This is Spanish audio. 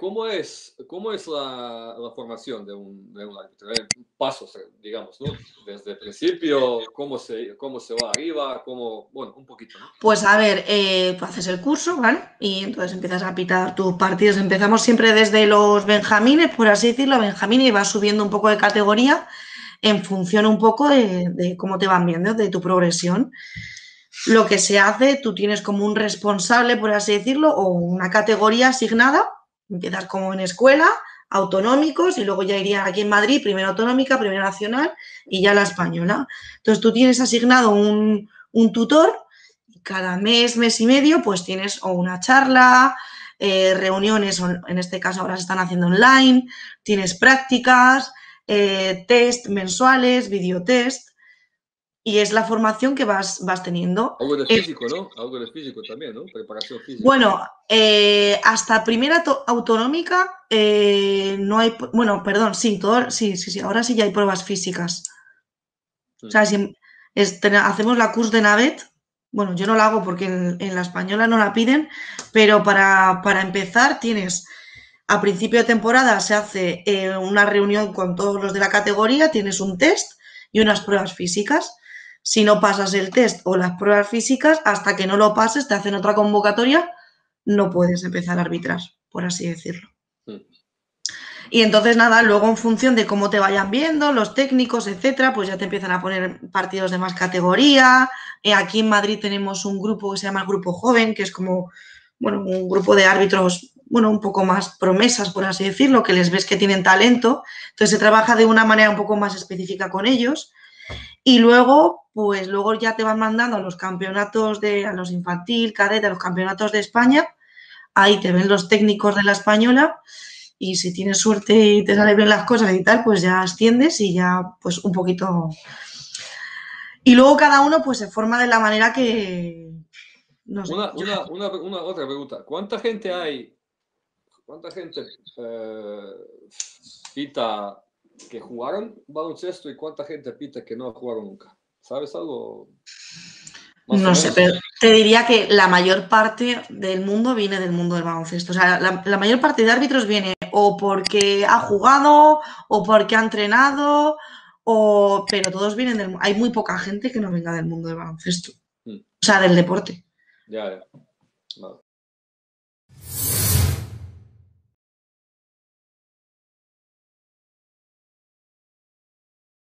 ¿Cómo es la formación de un árbitro? Pasos, digamos, ¿no? Desde el principio, cómo se va arriba, bueno, un poquito, ¿no? Pues a ver, tú haces el curso, ¿vale? Y entonces empiezas a pitar tus partidos. Empezamos siempre desde los benjamines, por así decirlo, benjamines, y vas subiendo un poco de categoría en función un poco de cómo te van viendo, de tu progresión. Lo que se hace, tú tienes como un responsable, por así decirlo, o una categoría asignada. Empiezas como en escuela, autonómicos, y luego ya iría aquí en Madrid, primero autonómica, primero nacional y ya la española. Entonces tú tienes asignado un tutor y cada mes, mes y medio, pues tienes o una charla, reuniones, en este caso ahora se están haciendo online, tienes prácticas, test mensuales, videotest. Y es la formación que vas teniendo. Algo de físico, ¿no? Algo de físico también, ¿no? Preparación física. Bueno, hasta primera autonómica no hay... Bueno, perdón, sí, todo, sí, ahora sí ya hay pruebas físicas. Sí. O sea, si hacemos la curso de NABET, bueno, yo no la hago porque en la española no la piden, pero para empezar tienes... A principio de temporada se hace una reunión con todos los de la categoría, tienes un test y unas pruebas físicas. Si no pasas el test o las pruebas físicas, hasta que no lo pases, te hacen otra convocatoria, no puedes empezar a arbitrar, por así decirlo. Sí. Y entonces, nada, luego en función de cómo te vayan viendo, los técnicos, etcétera, pues ya te empiezan a poner partidos de más categoría. Aquí en Madrid tenemos un grupo que se llama el Grupo Joven, que es como, bueno, un grupo de árbitros, bueno, un poco más promesas, por así decirlo, que les ves que tienen talento. Entonces, se trabaja de una manera un poco más específica con ellos. Y luego, pues luego ya te van mandando a los campeonatos a los infantil, cadete, a los campeonatos de España. Ahí te ven los técnicos de la española y si tienes suerte y te salen bien las cosas y tal, pues ya asciendes y ya pues un poquito... Y luego cada uno pues se forma de la manera que... No sé. Otra pregunta. ¿Cuánta gente pita... que jugaron baloncesto y cuánta gente pita que no jugaron nunca? ¿Sabes algo? No sé, pero te diría que la mayor parte del mundo viene del mundo del baloncesto. O sea, la mayor parte de árbitros viene o porque ha jugado o porque ha entrenado, pero todos vienen del mundo. Hay muy poca gente que no venga del mundo del baloncesto. O sea, del deporte. Ya, ya. Vale.